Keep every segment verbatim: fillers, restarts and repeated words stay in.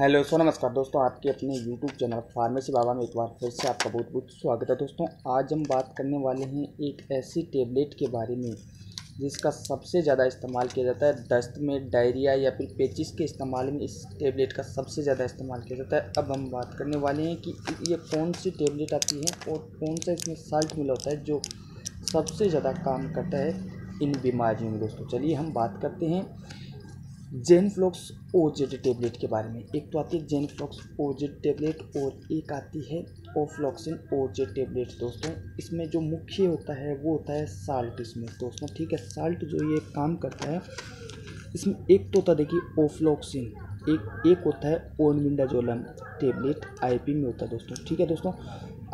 Hello सो नमस्कार दोस्तों, आपके अपने यूट्यूब चैनल फार्मेसी बाबा में एक बार फिर से आपका बहुत बहुत स्वागत है। दोस्तों आज हम बात करने वाले हैं एक ऐसी टेबलेट के बारे में जिसका सबसे ज़्यादा इस्तेमाल किया जाता है दस्त में, डायरिया या फिर पेचिस के इस्तेमाल में। इस टेबलेट का सबसे ज़्यादा इस्तेमाल किया जाता है। अब हम बात करने वाले हैं कि ये कौन सी टेबलेट आती है और कौन सा इसमें साल्ट मिला होता है जो सबसे ज़्यादा काम करता है इन बीमारियों में। दोस्तों चलिए हम बात करते हैं जेनफ्लॉक्स ओजेड टेबलेट के बारे में। एक तो आती है जेनफ्लॉक्स ओजेड टेबलेट और एक आती है ओफ्लॉक्सिन ओजेड टेबलेट। दोस्तों इसमें जो मुख्य होता है वो होता है साल्ट इसमें। दोस्तों ठीक है, साल्ट जो ये काम करता है इसमें एक तो होता है देखिए ओफ्लॉक्सिन, एक एक होता है ओर्निडाजोल टेबलेट आईपी में होता है। दोस्तों ठीक है, दोस्तों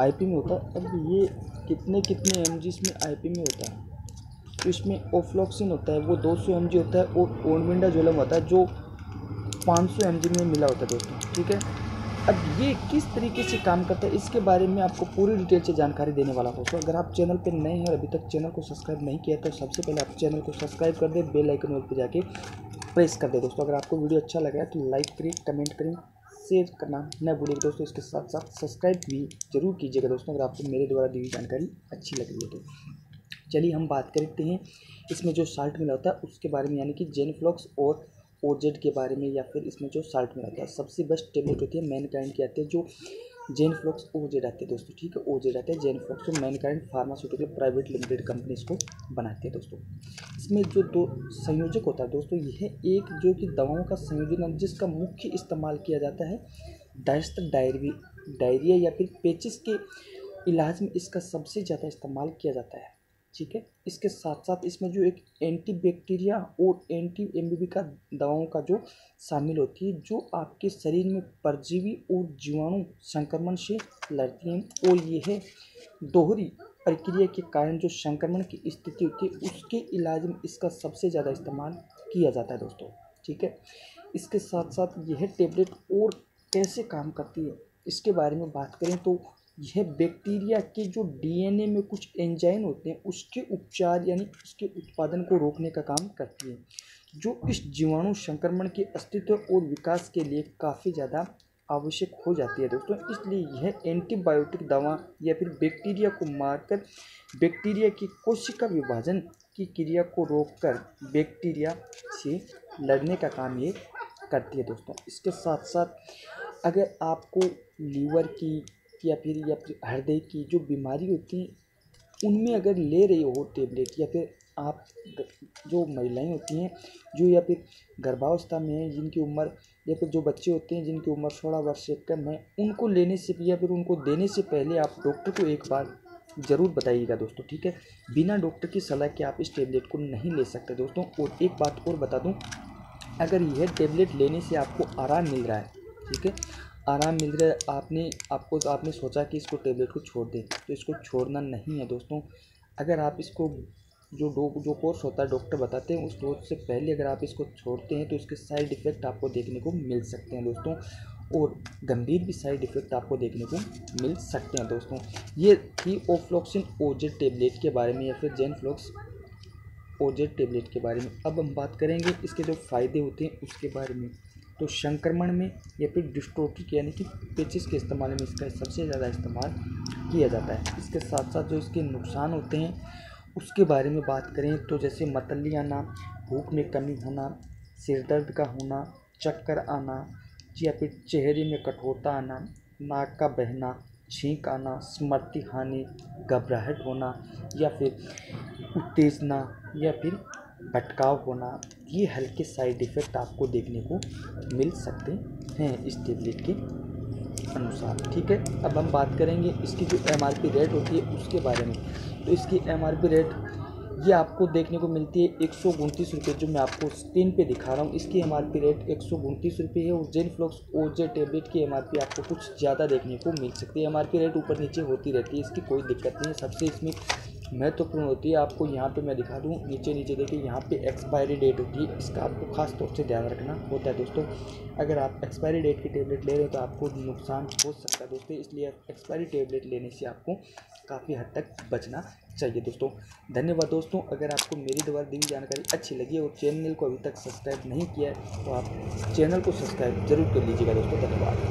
आईपी में होता है। अब ये कितने कितने एमजी इसमें आईपी में होता है? तो इसमें ओफ्लॉक्सिन होता है वो दो सौ एमजी होता है और ओर्निडाजोल होता है जो पाँच सौ एमजी में मिला होता है। दोस्तों ठीक है, अब ये किस तरीके से काम करता है इसके बारे में आपको पूरी डिटेल से जानकारी देने वाला हूं। दोस्तों अगर आप चैनल पर नए हैं और अभी तक चैनल को सब्सक्राइब नहीं किया तो सबसे पहले आप चैनल को सब्सक्राइब कर दें, बेल आइकन पर जाके प्रेस कर दें। दोस्तों अगर आपको वीडियो अच्छा लगा तो लाइक करें, कमेंट करें, शेयर करना न भूलिएगा। दोस्तों इसके साथ साथ सब्सक्राइब भी जरूर कीजिएगा दोस्तों अगर आपको मेरे द्वारा दी हुई जानकारी अच्छी लग रही है। तो चलिए हम बात करते हैं इसमें जो साल्ट मिला होता है उसके बारे में, यानी कि जेनफ्लॉक्स और ओजेड के बारे में या फिर इसमें जो साल्ट मिला होता है। सबसे बेस्ट टेबलेट होती है मैनकाइंड की आती है जो जेनफ्लॉक्स ओजेड आते हैं। दोस्तों ठीक है, ओजेड आते हैं जेनफ्लॉक्स और Mankind pharmaceutical private limited company इसको बनाती है। दोस्तों इसमें जो दो संयोजक होता है दोस्तों यह एक जो कि दवाओं का संयोजन जिसका मुख्य इस्तेमाल किया जाता है दस्त, डायरी डायरिया या फिर पेचिस के इलाज में इसका सबसे ज़्यादा इस्तेमाल किया जाता है। ठीक है, इसके साथ साथ इसमें जो एक एंटी बैक्टीरिया और एंटी एमबीबी का दवाओं का जो शामिल होती है जो आपके शरीर में परजीवी और जीवाणु संक्रमण से लड़ती हैं और यह है दोहरी प्रक्रिया के कारण जो संक्रमण की स्थिति होती है उसके इलाज में इसका सबसे ज़्यादा इस्तेमाल किया जाता है। दोस्तों ठीक है, इसके साथ साथ यह टेबलेट और कैसे काम करती है इसके बारे में बात करें तो यह बैक्टीरिया के जो डीएनए में कुछ एंजाइम होते हैं उसके उपचार यानी उसके उत्पादन को रोकने का काम करती है जो इस जीवाणु संक्रमण के अस्तित्व और विकास के लिए काफ़ी ज़्यादा आवश्यक हो जाती है। दोस्तों इसलिए यह एंटीबायोटिक दवा या फिर बैक्टीरिया को मारकर बैक्टीरिया की कोशिका विभाजन की क्रिया को रोककर बैक्टीरिया से लड़ने का काम ये करती है। दोस्तों इसके साथ साथ अगर आपको लीवर की या फिर या फिर हृदय की जो बीमारी होती है उनमें अगर ले रही हो टेबलेट, या फिर आप जो महिलाएं होती हैं जो या फिर गर्भावस्था में हैं जिनकी उम्र, या फिर जो बच्चे होते हैं जिनकी उम्र सोलह वर्ष से कम है, उनको लेने से या फिर उनको देने से पहले आप डॉक्टर को एक बार ज़रूर बताइएगा। दोस्तों ठीक है, बिना डॉक्टर की सलाह के आप इस टेबलेट को नहीं ले सकते। दोस्तों और एक बात और बता दूँ, अगर यह टेबलेट लेने से आपको आराम मिल रहा है, ठीक है आराम मिल रहा है, आपने आपको तो आपने सोचा कि इसको टेबलेट को छोड़ दें तो इसको छोड़ना नहीं है। दोस्तों अगर आप इसको जो डो जो कोर्स होता है डॉक्टर बताते हैं उस डोज से पहले अगर आप इसको छोड़ते हैं तो इसके साइड इफ़ेक्ट आपको देखने को मिल सकते हैं। दोस्तों और गंभीर भी साइड इफ़ेक्ट आपको देखने को मिल सकते हैं। दोस्तों ये थी ओफ्लॉक्सिन ओजेड टेबलेट के बारे में या फिर जेनफ्लॉक्स ओजेड टेबलेट के बारे में। अब हम बात करेंगे इसके जो फ़ायदे होते हैं उसके बारे में। तो संक्रमण में या फिर डिस्ट्रोफिक यानी कि पेचिस के इस्तेमाल में इसका सबसे ज़्यादा इस्तेमाल किया जाता है। इसके साथ साथ जो इसके नुकसान होते हैं उसके बारे में बात करें तो जैसे मतली आना, भूख में कमी होना, सिर दर्द का होना, चक्कर आना या फिर चेहरे में कठोरता आना, नाक का बहना, छींक आना, स्मृति हानि, घबराहट होना या फिर उत्तेजना या फिर भटकाव होना, ये हल्के साइड इफ़ेक्ट आपको देखने को मिल सकते हैं इस टेबलेट के अनुसार। ठीक है, अब हम बात करेंगे इसकी जो एमआरपी रेट होती है उसके बारे में। तो इसकी एमआरपी रेट ये आपको देखने को मिलती है एक सौ उनतीस रुपये जो मैं आपको स्क्रीन पे दिखा रहा हूँ। इसकी एमआरपी रेट एक सौ उनतीस रुपये है और जेनफ्लॉक्स ओजे टेबलेट की एमआरपी आपको कुछ ज़्यादा देखने को मिल सकती है। एमआरपी रेट ऊपर नीचे होती रहती है, इसकी कोई दिक्कत नहीं है। सबसे इसमें महत्वपूर्ण होती है आपको यहाँ पे मैं दिखा दूँ, नीचे नीचे देखिए यहाँ पे एक्सपायरी डेट होती है, इसका आपको खास तौर से ध्यान रखना होता है। दोस्तों अगर आप एक्सपायरी डेट की टेबलेट ले रहे हो तो आपको नुकसान हो सकता है। दोस्तों इसलिए एक्सपायरी टेबलेट लेने से आपको काफ़ी हद तक बचना चाहिए दोस्तों। धन्यवाद दोस्तों। अगर आपको मेरी द्वारा दी हुई जानकारी अच्छी लगी और चैनल को अभी तक सब्सक्राइब नहीं किया है तो आप चैनल को सब्सक्राइब जरूर कर लीजिएगा दोस्तों। धन्यवाद।